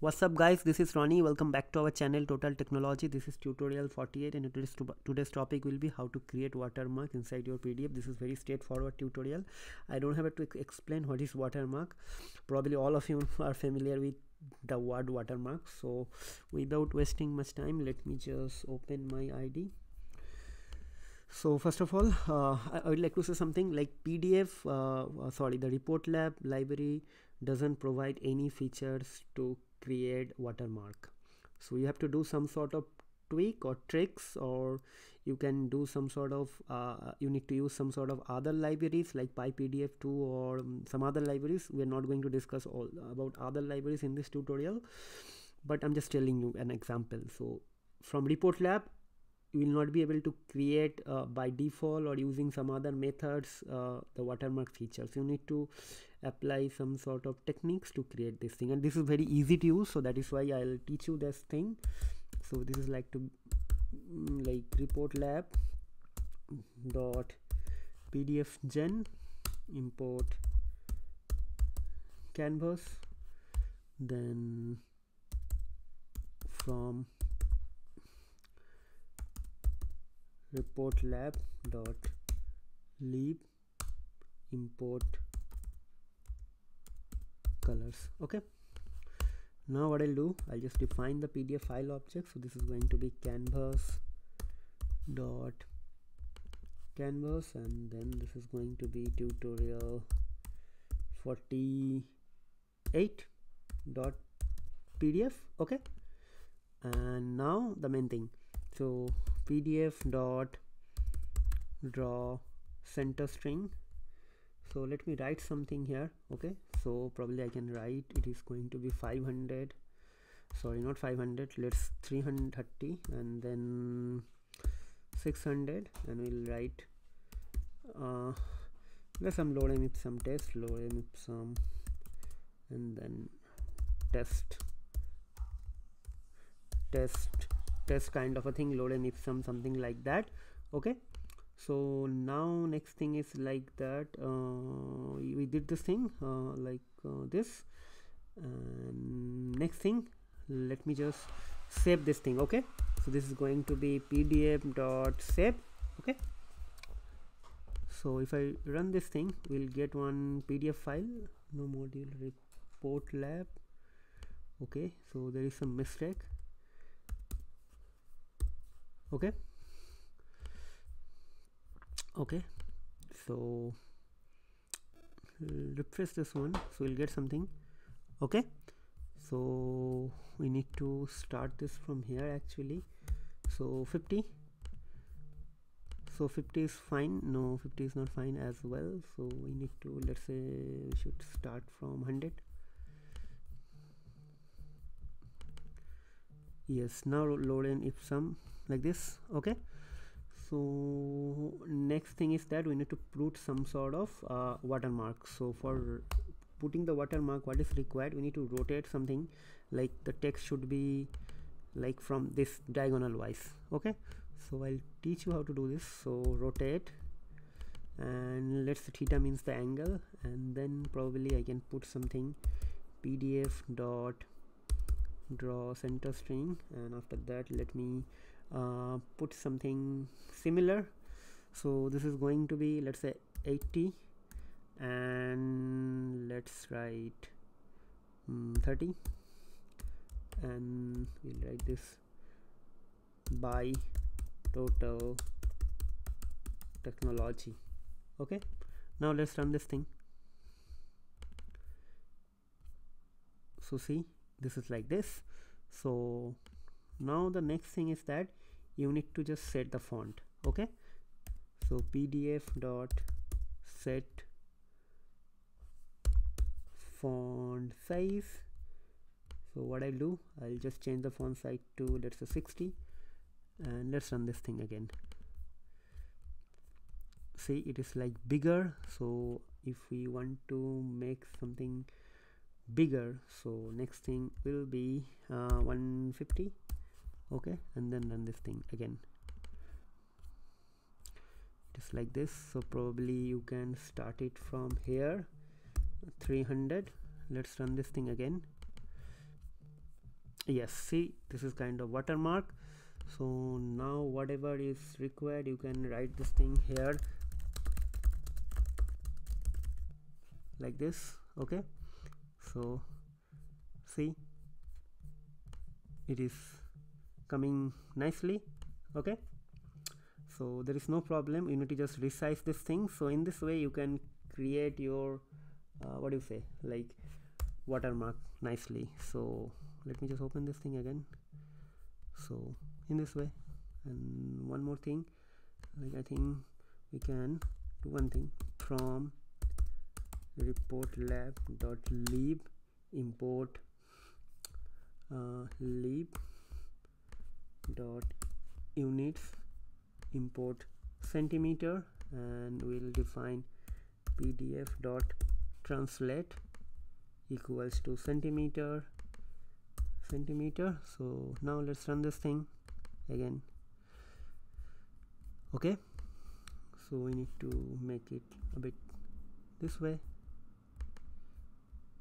What's up guys, this is Ronnie. Welcome back to our channel Total Technology. This is tutorial 48 and today's topic will be how to create watermark inside your PDF. This is very straightforward tutorial. I don't have to explain what is watermark. Probably all of you are familiar with the word watermark. So without wasting much time, let me just open my ID. So first of all, I would like to say something like the ReportLab library doesn't provide any features to create watermark, so you have to do some sort of tweak or tricks, or you can do some sort of you need to use some sort of other libraries like PyPDF2 or some other libraries. We're not going to discuss all about other libraries in this tutorial, but I'm just telling you an example. So from ReportLab you will not be able to create by default or using some other methods the watermark features. You need to apply some sort of techniques to create this thing, and this is very easy to use, so that is why I'll teach you this thing. So this is like reportlab.pdfgen import canvas, then from reportlab.lib import colors. Okay, now what I'll do, I'll just define the PDF file object. So this is going to be canvas, and then this is going to be tutorial 48.pdf. okay, and now the main thing. So PDF dot draw center string. So let me write something here. Okay, so probably I can write it is going to be 500, sorry, not 500, let's 330 and then 600, and we'll write some load ipsum test, load ipsum, and then test kind of a thing, load and ipsum, something like that. Okay, so now next thing is like that, we did this thing this, and next thing, let me just save this thing. Okay, so this is going to be pdf.save. okay, so if I run this thing, we'll get one PDF file, no module ReportLab. Okay, so there is some mistake. Okay, so refresh this one, so we'll get something. Okay, so we need to start this from here actually. So 50 is fine. No, 50 is not fine as well, so we need to, let's say we should start from 100. Yes, now load in ipsum like this. Okay, so next thing is that we need to put some sort of watermark. So for putting the watermark, what is required, we need to rotate something, like the text should be like from this diagonal wise. Okay, so I'll teach you how to do this. So rotate, and let's say theta means the angle, and then probably I can put something PDF dot draw center string, and after that let me put something similar. So this is going to be, let's say 80, and let's write 30, and we'll write this by Total Technology. Okay, now let's run this thing. So see, this is like this. So now the next thing is that you need to just set the font. Okay, so PDF dot set font size. So what I'll do, I'll just change the font size to, let's say 60, and let's run this thing again. See, it is like bigger. So if we want to make something bigger, so next thing will be 150. Okay, and then run this thing again, just like this. So probably you can start it from here, 300. Let's run this thing again. Yes, see, this is kind of watermark. So now whatever is required, you can write this thing here like this. Okay, so see, it is coming nicely. Okay, so there is no problem. You need to just resize this thing. So in this way you can create your what do you say, like watermark nicely. So let me just open this thing again. So in this way, and one more thing, like I think we can do one thing from reportlab.lib import lib.units import centimeter, and we'll define pdf.translate equals to centimeter. So now let's run this thing again. Okay, so we need to make it a bit this way.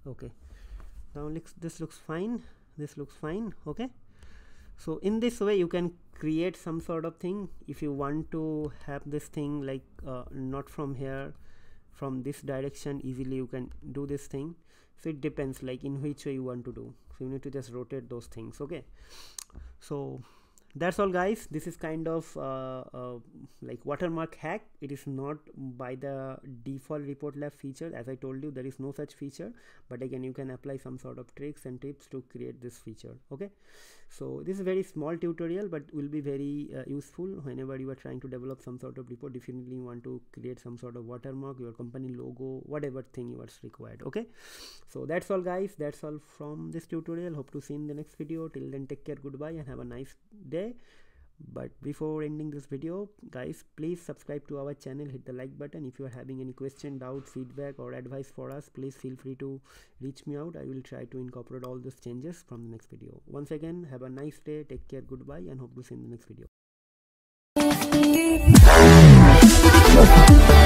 Okay, now this looks fine, this looks fine. Okay, so in this way you can create some sort of thing. If you want to have this thing like not from here, from this direction, easily you can do this thing. So it depends like in which way you want to do. So you need to just rotate those things. Okay, so that's all guys. This is kind of like watermark hack. It is not by the default ReportLab feature. As I told you, there is no such feature, but again you can apply some sort of tricks and tips to create this feature. Okay, so this is a very small tutorial, but will be very useful whenever you are trying to develop some sort of report. Definitely you want to create some sort of watermark, your company logo, whatever thing you are required. Okay, so that's all guys, that's all from this tutorial. Hope to see you in the next video. Till then, take care, goodbye, and have a nice day. But before ending this video guys, please subscribe to our channel, hit the like button. If you are having any question, doubt, feedback or advice for us, please feel free to reach me out. I will try to incorporate all these changes from the next video. Once again, have a nice day, take care, goodbye, and hope to see you in the next video.